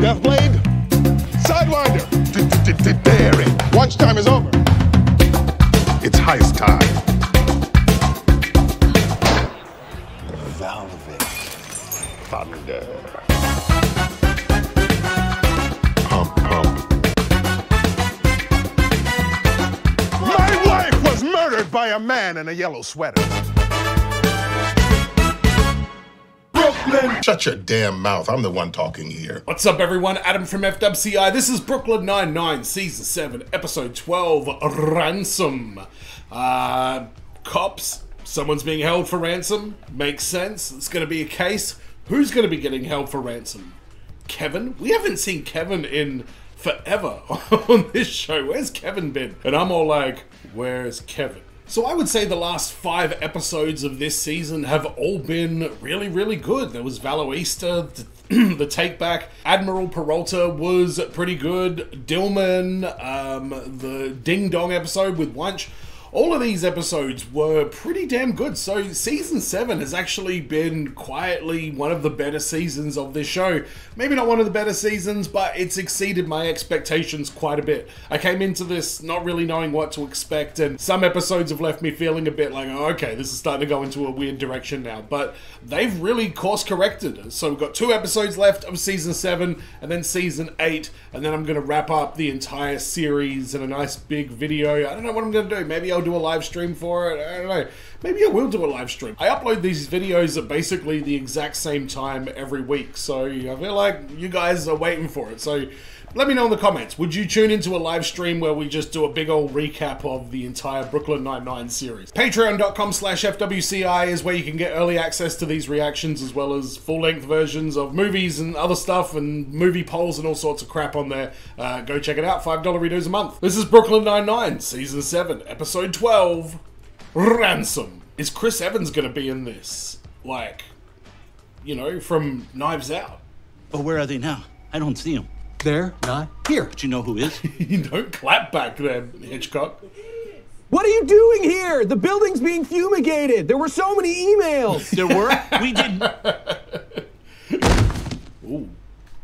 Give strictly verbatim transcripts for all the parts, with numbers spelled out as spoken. Deathblade, Sidewinder, D-d-d-d-daring. Wanch time is over. It's heist time. Velvet Thunder. Pump, pump. My wife was murdered by a man in a yellow sweater. Brooklyn. Shut your damn mouth. I'm the one talking here. What's up, everyone? Adam from F W C I. This is Brooklyn nine nine, Season seven, Episode twelve, Ransom. Uh, cops. Someone's being held for ransom. Makes sense. It's going to be a case. Who's going to be getting held for ransom? Kevin? We haven't seen Kevin in forever on this show. Where's Kevin been? And I'm all like, where's Kevin? So I would say the last five episodes of this season have all been really, really good. There was Valo Easter, the, the Take Back, Admiral Peralta was pretty good, Dillman, um, the Ding Dong episode with Wanch. All of these episodes were pretty damn good. So Season seven has actually been quietly one of the better seasons of this show. Maybe not one of the better seasons, but it's exceeded my expectations quite a bit. I came into this not really knowing what to expect, and some episodes have left me feeling a bit like, oh, okay, this is starting to go into a weird direction now. But they've really course corrected. So we've got two episodes left of Season seven, and then Season eight, and then I'm going to wrap up the entire series in a nice big video. I don't know what I'm going to do. Maybe I'll do a live stream for it. I don't know. Maybe I will do a live stream. I upload these videos at basically the exact same time every week, so I feel like you guys are waiting for it. So let me know in the comments, would you tune into a live stream where we just do a big old recap of the entire Brooklyn nine nine series? Patreon dot com slash F W C I is where you can get early access to these reactions, as well as full-length versions of movies and other stuff, and movie polls and all sorts of crap on there. Uh, go check it out. five dollar redos a month. This is Brooklyn nine nine, Season seven, Episode twelve, Ransom. Is Chris Evans gonna be in this? Like, you know, from Knives Out. Oh, where are they now? I don't see them. They're not here. But you know who is? You don't clap back there, Hitchcock. What are you doing here? The building's being fumigated. There were so many emails. There were? We didn't. Ooh.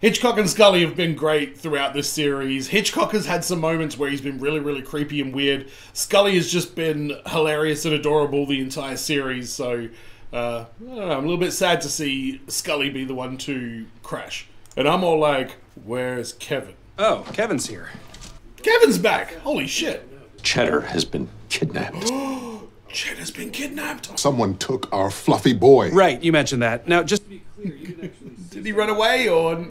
Hitchcock and Scully have been great throughout this series. Hitchcock has had some moments where he's been really, really creepy and weird. Scully has just been hilarious and adorable the entire series. So, uh, I don't know, I'm a little bit sad to see Scully be the one to crash. And I'm all like, where's Kevin? Oh, Kevin's here. Kevin's back! Holy shit. Cheddar has been kidnapped. Cheddar's been kidnapped? Someone took our fluffy boy. Right, you mentioned that. Now, just to be clear, you did actually did he run away, or...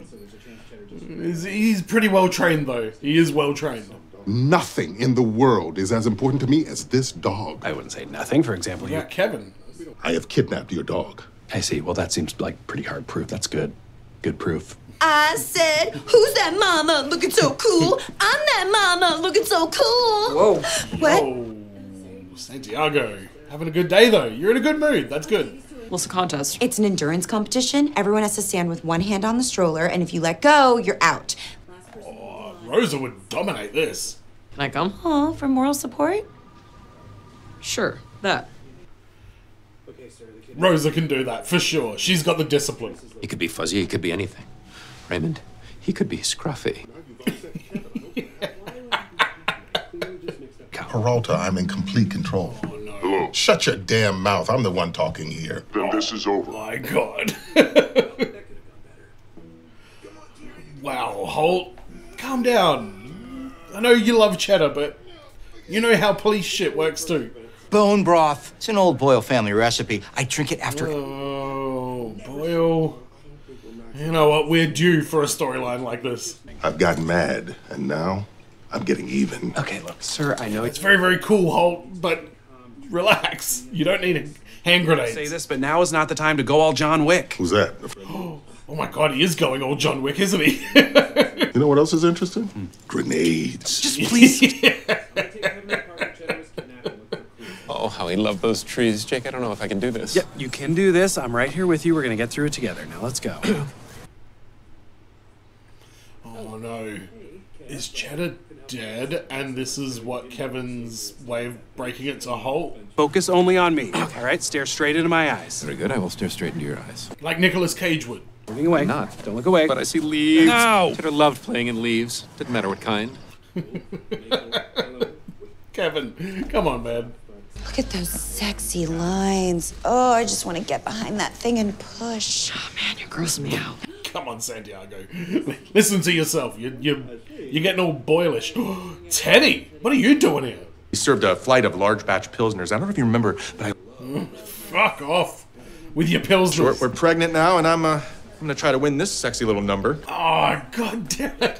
He's pretty well-trained, though. He is well-trained. Nothing in the world is as important to me as this dog. I wouldn't say nothing, for example. Yeah, you... Kevin. I have kidnapped your dog. I see. Well, that seems like pretty hard proof. That's good. Good proof. I said, who's that mama looking so cool? I'm that mama looking so cool. Whoa. What? Yo, Santiago, having a good day though. You're in a good mood. That's good. What's the contest? It's an endurance competition. Everyone has to stand with one hand on the stroller, and if you let go, you're out. Oh, Rosa would dominate this. Can I come? Oh, for moral support? Sure, that. Rosa can do that, for sure. She's got the discipline. He could be fuzzy, he could be anything. Raymond, he could be scruffy. Peralta, I'm in complete control. Oh, no. Hello. Shut your damn mouth. I'm the one talking here. Then this is over. Oh, my God. Wow, Holt. Calm down. I know you love Cheddar, but you know how police shit works, too. Bone broth. It's an old Boyle family recipe. I drink it after... Oh, Boyle. You know what? We're due for a storyline like this. I've gotten mad, and now I'm getting even. Okay, look, sir, I know it's very, very cool, Holt, but relax. You don't need a hand grenade. I say this, but now is not the time to go all John Wick. Who's that? Oh, oh my God, he is going all John Wick, isn't he? You know what else is interesting? Mm. Grenades. Just please. Oh, how he loved those trees. Jake, I don't know if I can do this. Yeah, you can do this. I'm right here with you. We're going to get through it together. Now, let's go. Oh, no. Is Cheddar dead? And this is what Kevin's way of breaking it to Holt? Focus only on me. All right, stare straight into my eyes. Very good. I will stare straight into your eyes. Like Nicolas Cage would. Looking away. I'm not. Don't look away. But I see leaves. No! Cheddar loved playing in leaves. Didn't matter what kind. Kevin, come on, man. Look at those sexy lines. Oh, I just want to get behind that thing and push. Oh, man, you're grossing me out. Come on, Santiago. Listen to yourself. You're, you're, you're getting all boilish. Teddy, what are you doing here? He served a flight of large batch Pilsners. I don't know if you remember, but I... Oh, fuck off with your Pilsners. Sure, we're pregnant now, and I'm, uh, I'm going to try to win this sexy little number. Oh, God damn it.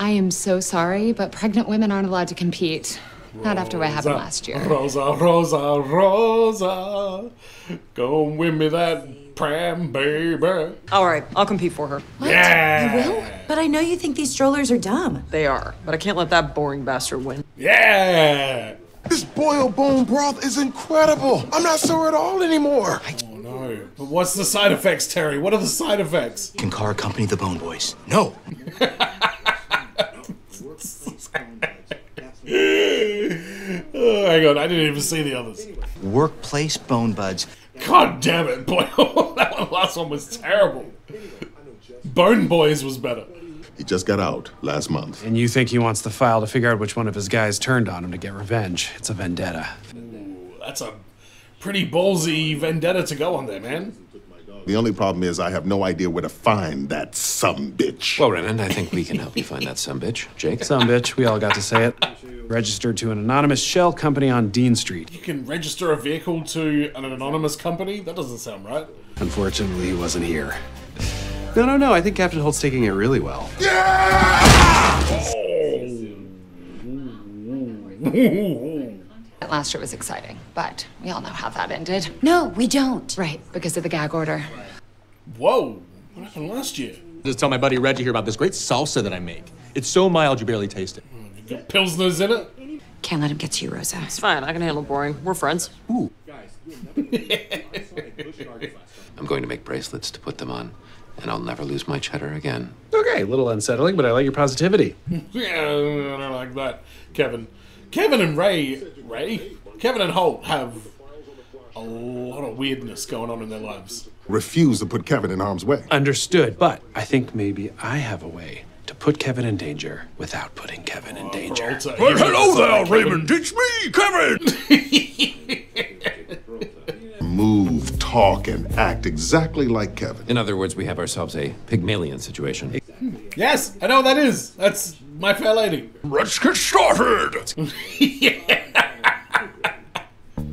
I am so sorry, but pregnant women aren't allowed to compete. Rosa, not after what happened last year. Rosa, Rosa, Rosa. Go win me that pram, baby. All right, I'll compete for her. What? Yeah. You will? But I know you think these strollers are dumb. They are, but I can't let that boring bastard win. Yeah. This boiled bone broth is incredible. I'm not sore at all anymore. Oh, no. But what's the side effects, Terry? What are the side effects? Can car accompany the Bone Boys? No. Oh, hang on, I didn't even see the others. Workplace bone buds. God damn it, boy. That one, last one was terrible. Bone Boys was better. He just got out last month. And you think he wants the file to figure out which one of his guys turned on him to get revenge. It's a vendetta. Ooh, that's a pretty ballsy vendetta to go on there, man. The only problem is I have no idea where to find that sumbitch. Well, Renan, I think we can help you find that sumbitch. Jake? Sumbitch, we all got to say it. Registered to an anonymous shell company on Dean Street. You can register a vehicle to an anonymous company? That doesn't sound right. Unfortunately, he wasn't here. No, no, no, I think Captain Holt's taking it really well. Yeah! Oh. Last year was exciting, but we all know how that ended. No, we don't. Right, because of the gag order. Whoa, what happened last year? Just tell my buddy Reggie here about this great salsa that I make. It's so mild you barely taste it. Mm, you got Pilsners in it? Can't let him get to you, Rosa. It's fine, I can handle boring. We're friends. Ooh. I'm going to make bracelets to put them on, and I'll never lose my cheddar again. Okay, a little unsettling, but I like your positivity. Yeah, I don't like that, Kevin. Kevin and Ray, Ray, Kevin and Holt have a lot of weirdness going on in their lives. Refuse to put Kevin in harm's way. Understood, but I think maybe I have a way to put Kevin in danger without putting Kevin in uh, danger. Well, well, hello there, Raymond. It's me, Kevin. Move, talk, and act exactly like Kevin. In other words, we have ourselves a Pygmalion situation. Yes, I know what that is. That's My Fair Lady. Let's get started! Yeah.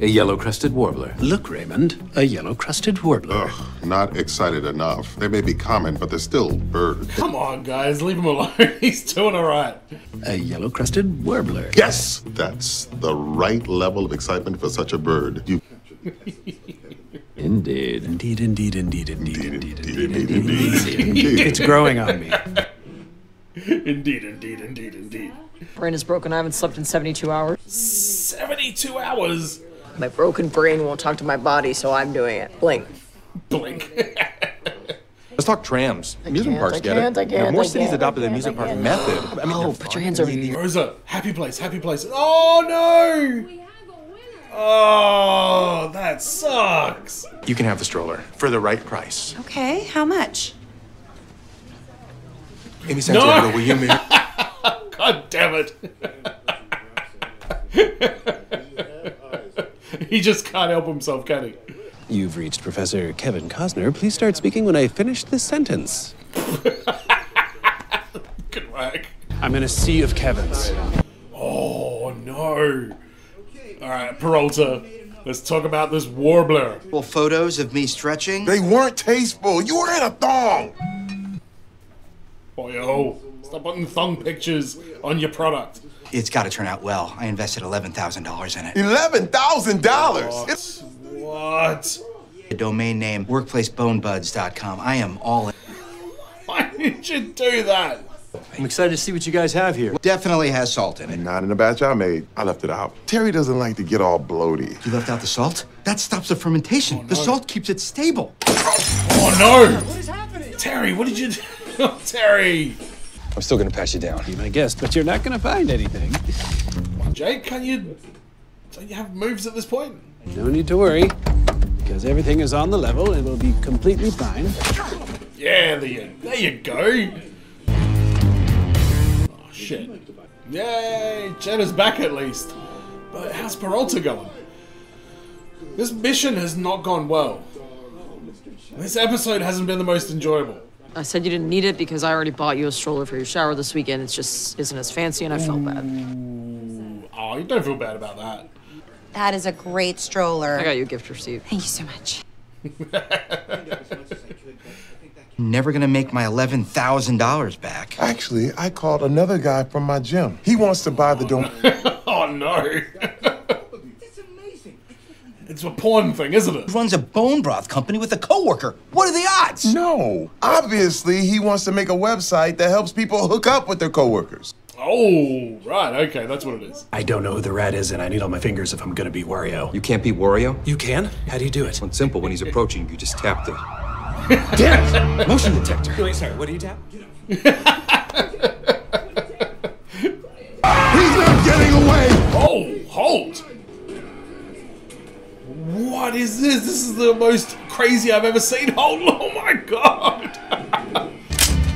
A yellow-crested warbler. Look, Raymond, a yellow-crested warbler. Ugh, not excited enough. They may be common, but they're still birds. Come on, guys, leave him alone. He's doing all right. A yellow-crested warbler. Yes! That's the right level of excitement for such a bird. You... Indeed. Indeed, indeed, indeed, indeed, indeed, indeed, indeed. It's growing on me. Indeed, indeed, indeed, indeed. Brain is broken. I haven't slept in seventy-two hours. seventy-two hours? My broken brain won't talk to my body, so I'm doing it. Blink. Blink. Let's talk trams. Amusement parks get it. I can't, more cities adopted the amusement park method. I mean, oh, put your hands over the... Rosa, happy place, happy place. Oh, no! Oh, that sucks. You can have the stroller for the right price. Okay, how much? Amy Santiago, no! Will you marry? God damn it. He just can't help himself, can he? You've reached Professor Kevin Costner. Please start speaking when I finish this sentence. Good work. I'm in a sea of Kevins. Oh, no. All right, Peralta, let's talk about this warbler. Well, photos of me stretching? They weren't tasteful. You were in a thong. Boyo, stop putting thong pictures on your product. It's got to turn out well. I invested eleven thousand dollars in it. eleven thousand dollars? What? The domain name, workplace bone buds dot com. I am all in. Why did you do that? I'm excited to see what you guys have here. Definitely has salt in it. Not in the batch I made. I left it out. Terry doesn't like to get all bloaty. You left out the salt? That stops the fermentation. Oh, no. The salt keeps it stable. Oh, no! What is happening? Terry, what did you do? Oh, Terry! I'm still gonna pass you down. Be my guest, but you're not gonna find anything. Jake, can't you... Don't you have moves at this point? No need to worry. because everything is on the level. It will be completely fine. Yeah, there you, there you go. Oh, shit. Yay, Cheddar's back at least. But how's Peralta going? This mission has not gone well. This episode hasn't been the most enjoyable. I said you didn't need it because I already bought you a stroller for your shower this weekend. It just isn't as fancy, and I felt bad. Ooh. Oh, you don't feel bad about that. That is a great stroller. I got you a gift receipt. Thank you so much. Never gonna make my eleven thousand dollars back. Actually, I called another guy from my gym. He wants to buy the domain. Oh, no. It's amazing. It's a porn thing, isn't it? He runs a bone broth company with a coworker. What are the odds? No. Obviously, he wants to make a website that helps people hook up with their coworkers. Oh, right, okay, that's what it is. I don't know who the rat is, and I need all my fingers if I'm gonna be Wario. You can't be Wario? You can? How do you do it? Well, it's simple. When he's approaching, you just tap the... Damn it! Motion detector. Wait, sorry, what do you tap? He's not getting away! Oh, hold! What is this? This is the most crazy I've ever seen. Hold on, oh my god!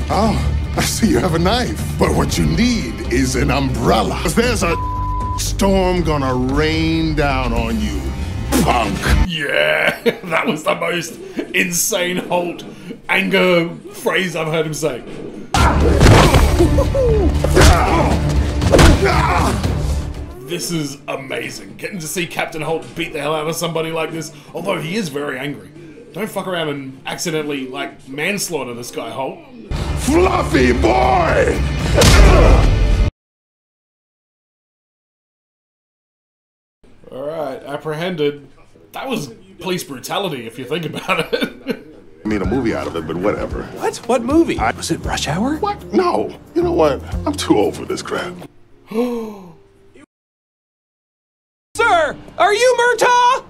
Oh. I see you have a knife, but what you need is an umbrella. 'Cause there's a storm gonna rain down on you, punk. Yeah, that was the most insane Holt anger phrase I've heard him say. This is amazing. Getting to see Captain Holt beat the hell out of somebody like this, although he is very angry. Don't fuck around and accidentally, like, manslaughter this guy, Holt. Fluffy boy! Alright, apprehended. That was police brutality, if you think about it. I made a movie out of it, but whatever. What? What movie? I, was it Rush Hour? What? No. You know what? I'm too old for this crap. Sir, are you Murtaugh?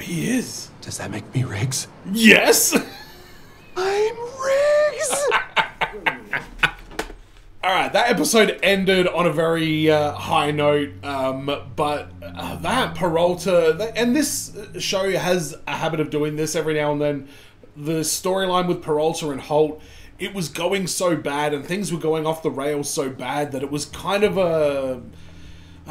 He is. Does that make me Riggs? Yes! I'm Riggs! Alright, that episode ended on a very uh, high note, um, but uh, that Peralta, th and this show has a habit of doing this every now and then, the storyline with Peralta and Holt, it was going so bad and things were going off the rails so bad that it was kind of a...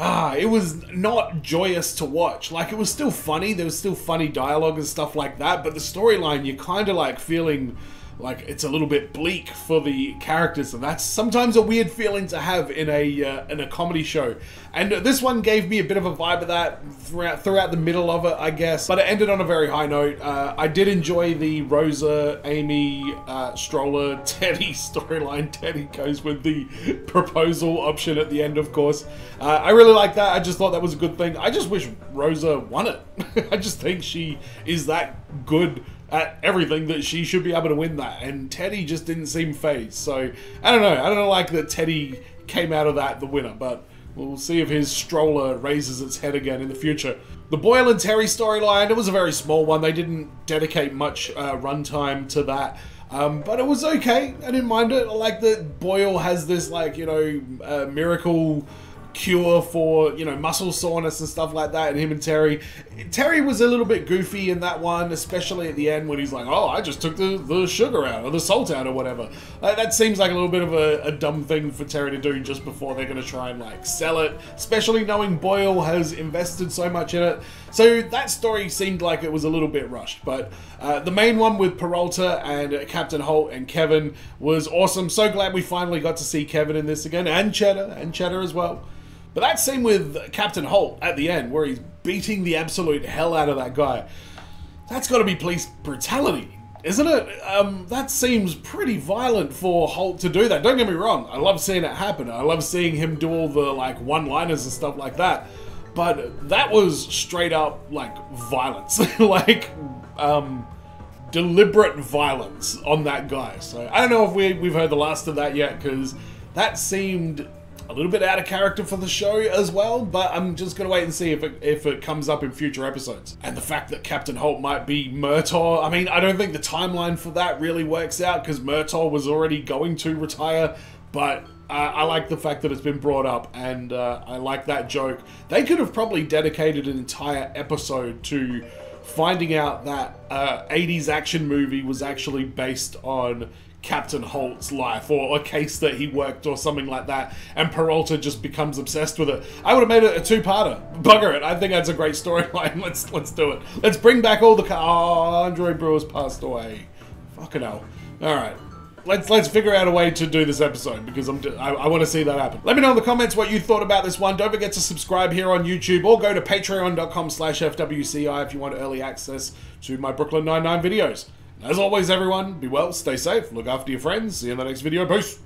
Ah, it was not joyous to watch. Like, it was still funny, there was still funny dialogue and stuff like that, but the storyline, you're kind of like feeling... like, it's a little bit bleak for the characters, and that's sometimes a weird feeling to have in a uh, in a comedy show. And this one gave me a bit of a vibe of that throughout, throughout the middle of it, I guess. But it ended on a very high note. Uh, I did enjoy the Rosa, Amy, uh, Stroller, Teddy storyline. Teddy goes with the proposal option at the end, of course. Uh, I really like that. I just thought that was a good thing. I just wish Rosa won it. I just think she is that good at everything that she should be able to win that, and Teddy just didn't seem phased. So I don't know. I don't like that Teddy came out of that the winner, but we'll see if his stroller raises its head again in the future. The Boyle and Terry storyline, it was a very small one. They didn't dedicate much uh, runtime to that, um, but it was okay. I didn't mind it. I like that Boyle has this, like, you know, uh, miracle cure for, you know, muscle soreness and stuff like that, and him and Terry. Terry was a little bit goofy in that one, especially at the end when he's like, oh, I just took the, the sugar out or the salt out or whatever. Like, that seems like a little bit of a, a dumb thing for Terry to do just before they're going to try and, like, sell it, especially knowing Boyle has invested so much in it. So that story seemed like it was a little bit rushed, but uh, the main one with Peralta and Captain Holt and Kevin was awesome. So glad we finally got to see Kevin in this again, and Cheddar, and Cheddar as well. But that scene with Captain Holt at the end, where he's beating the absolute hell out of that guy, that's got to be police brutality, isn't it? Um, that seems pretty violent for Holt to do that. Don't get me wrong, I love seeing it happen. I love seeing him do all the, like, one-liners and stuff like that. But that was straight up, like, violence. Like, um... deliberate violence on that guy. So, I don't know if we, we've heard the last of that yet, because that seemed a little bit out of character for the show as well, but I'm just going to wait and see if it, if it comes up in future episodes. And the fact that Captain Holt might be Murtaugh, I mean, I don't think the timeline for that really works out, because Murtaugh was already going to retire, but uh, I like the fact that it's been brought up, and uh, I like that joke. They could have probably dedicated an entire episode to finding out that uh, eighties action movie was actually based on Captain Holt's life, or a case that he worked or something like that, and Peralta just becomes obsessed with it. I would have made it a two-parter. Bugger it. I think that's a great storyline. Let's let's do it. Let's bring back all the... Oh, Andre Brewer's passed away. Fucking hell. All right. Let's let's figure out a way to do this episode, because I'm I, I want to see that happen. Let me know in the comments what you thought about this one. Don't forget to subscribe here on YouTube, or go to patreon dot com slash F W C I if you want early access to my Brooklyn nine nine videos. As always, everyone, be well, stay safe, look after your friends. See you in the next video. Peace.